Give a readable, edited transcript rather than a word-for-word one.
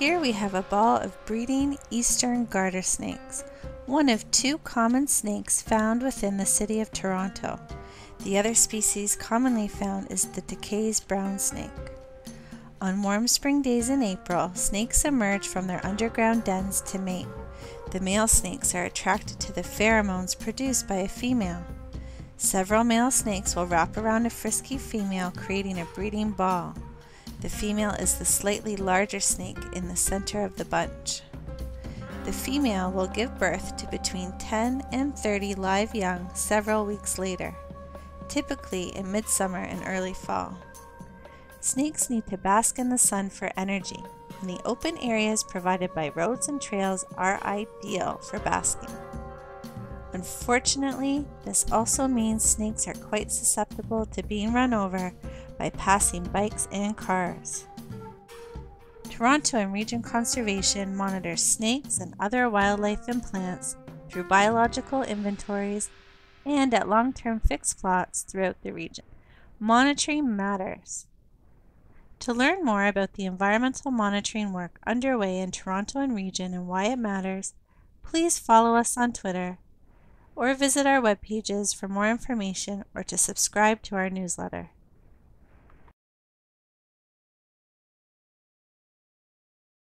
Here we have a ball of breeding Eastern Gartersnakes, one of two common snakes found within the city of Toronto. The other species commonly found is the DeKay's brown snake. On warm spring days in April, snakes emerge from their underground dens to mate. The male snakes are attracted to the pheromones produced by a female. Several male snakes will wrap around a frisky female, creating a breeding ball. The female is the slightly larger snake in the center of the bunch. The female will give birth to between 10 and 30 live young several weeks later, typically in midsummer and early fall. Snakes need to bask in the sun for energy, and the open areas provided by roads and trails are ideal for basking. Unfortunately, this also means snakes are quite susceptible to being run over by passing bikes and cars. Toronto and Region Conservation monitors snakes and other wildlife and plants through biological inventories and at long-term fixed plots throughout the region. Monitoring matters. To learn more about the environmental monitoring work underway in Toronto and Region and why it matters, please follow us on Twitter or visit our web pages for more information or to subscribe to our newsletter.